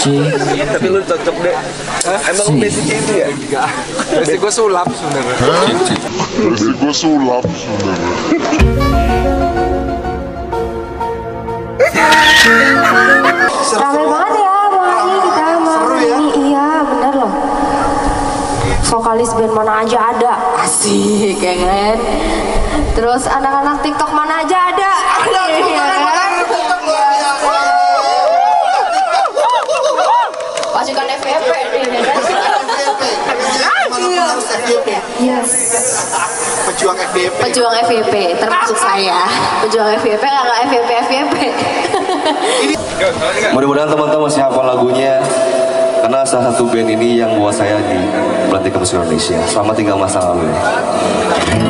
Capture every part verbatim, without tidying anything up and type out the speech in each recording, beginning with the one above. Tapi lu cocok deh. Emang basicnya itu ya? Basic gue sulap sebenernya. Basic gue sulap sebenernya. Rame banget ya malam ini kita malam. Iya bener loh. Vokalis band mana aja ada. Asik ya kan. Terus anak-anak TikTok mana aja ada. Pasukan F V P nih. Yes. Pejuang F V P. Pejuang F V P termasuk saya. Pejuang F V P kalau F V P F V P. Mudah-mudahan teman-teman masih hafal lagunya. Karena salah satu band ini yang buat saya di pelantik musik Indonesia. Selamat tinggal masa lalu. Hari-hari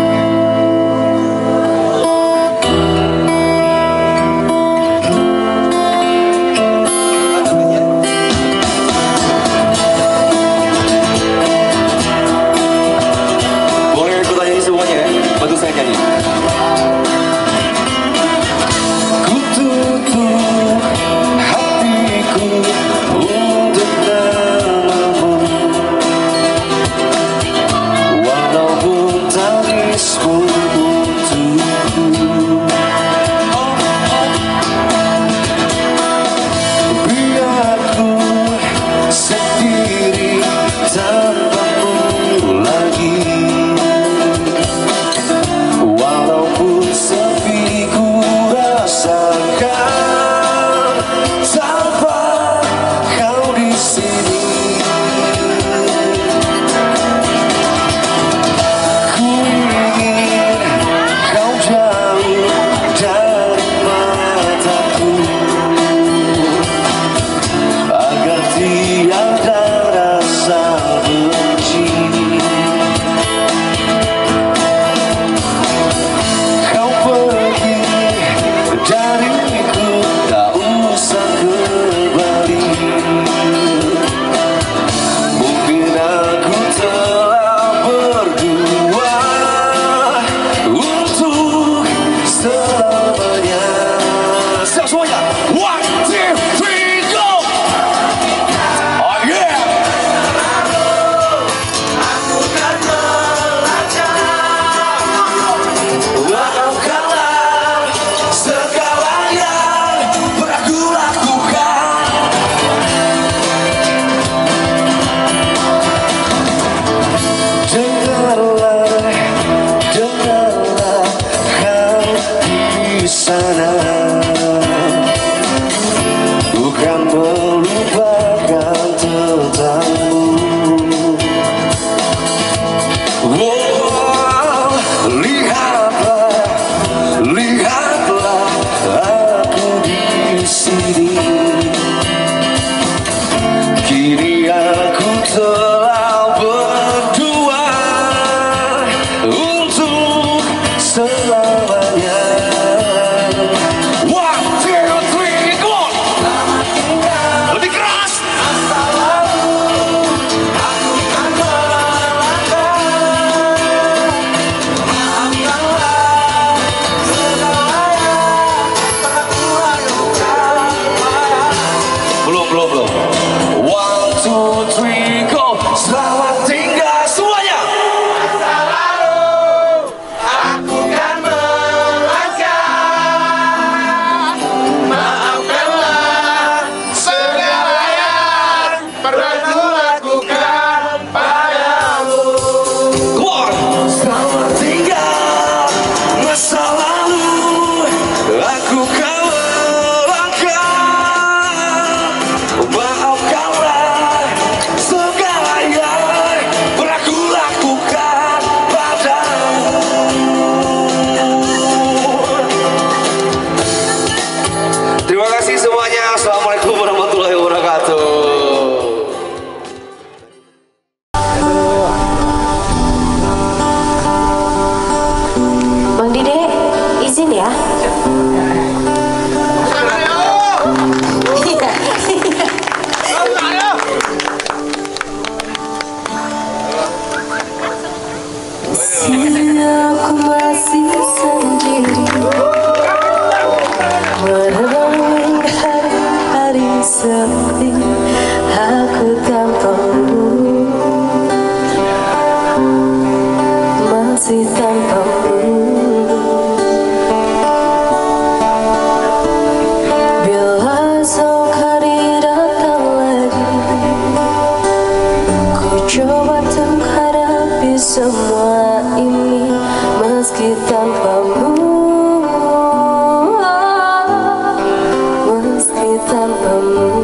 tanpamu.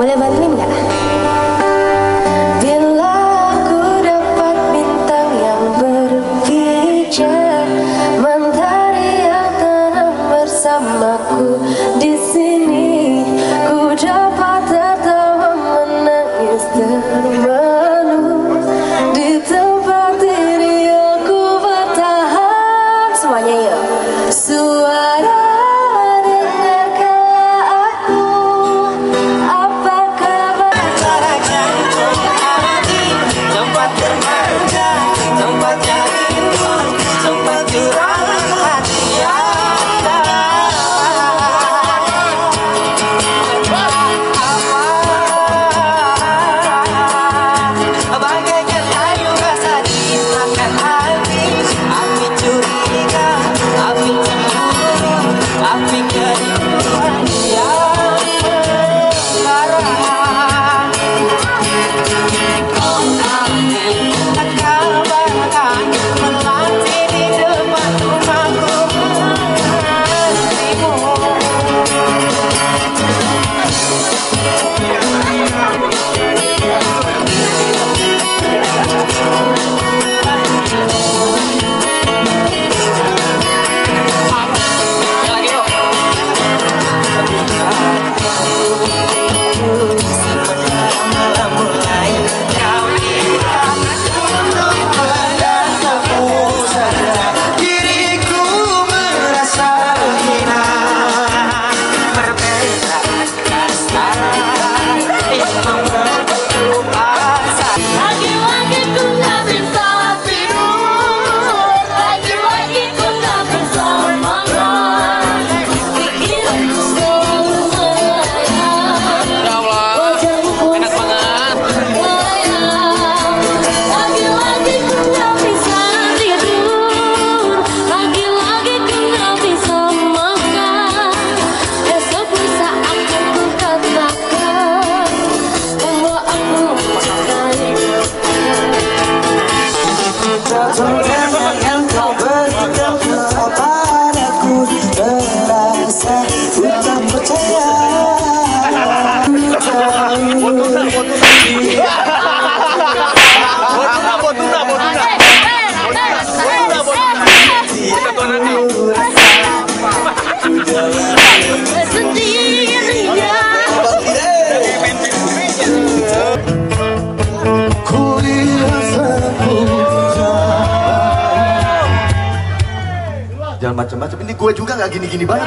Boleh bantuin gak? Bila aku dapat bintang yang berbicara, mentari yang tanam bersamaku di sini, ku dapat tertawa menangis terbalu di tempat diri aku bertahan. Semuanya yuk. Suara jangan macam-macam, ini gue juga gak gini-gini banget.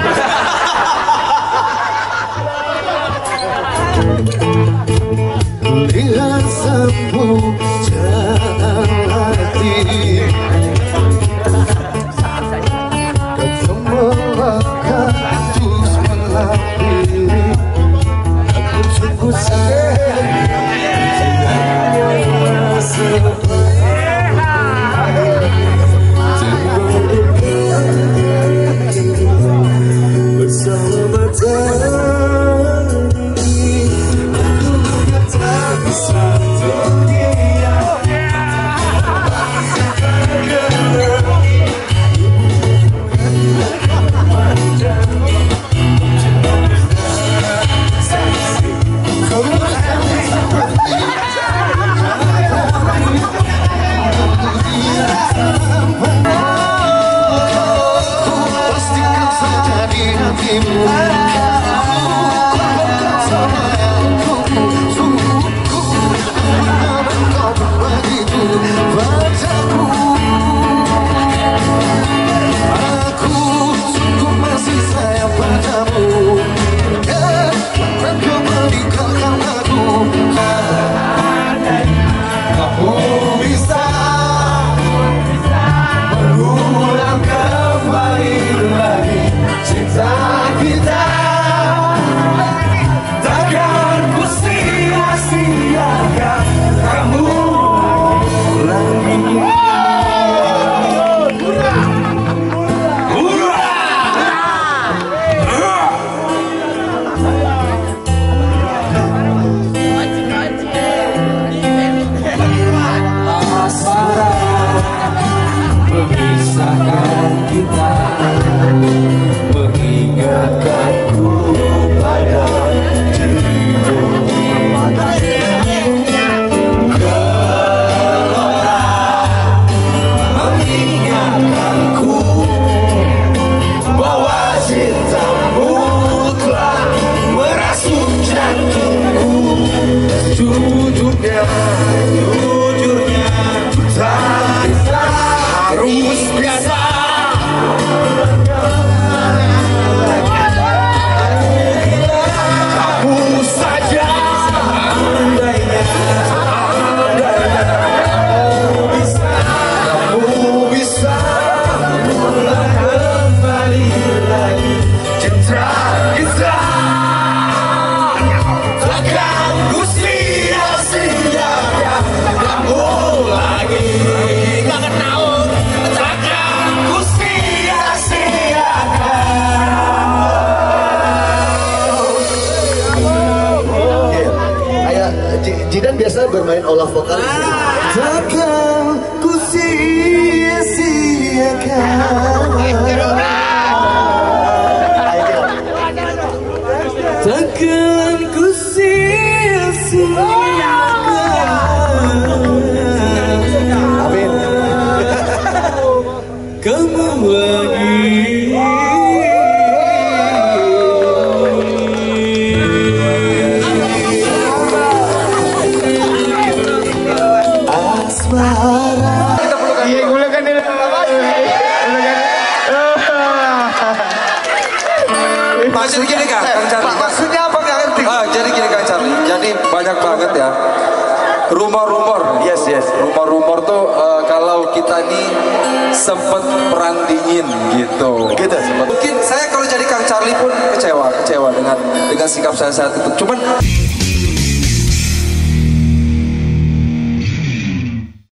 Bila sembuh jalan hati, dan semua katus melapiri, aku sungguh sayang semua. Pastikan saja di hatimu. Setia bermain olah vokal. Takkan ku sia-siakan, takkan ku sia-siakan kamu lagi. Jadi gini Kang Charly, maksudnya apa nggak ngerti? Ah, jadi gini Kang Charly, jadi banyak banget ya rumor-rumor. Yes yes, rumor-rumor tuh uh, kalau kita nih sempet perang dingin gitu. Gitu. Mungkin saya kalau jadi Kang Charly pun kecewa, kecewa dengan dengan sikap saya saat itu. Cuman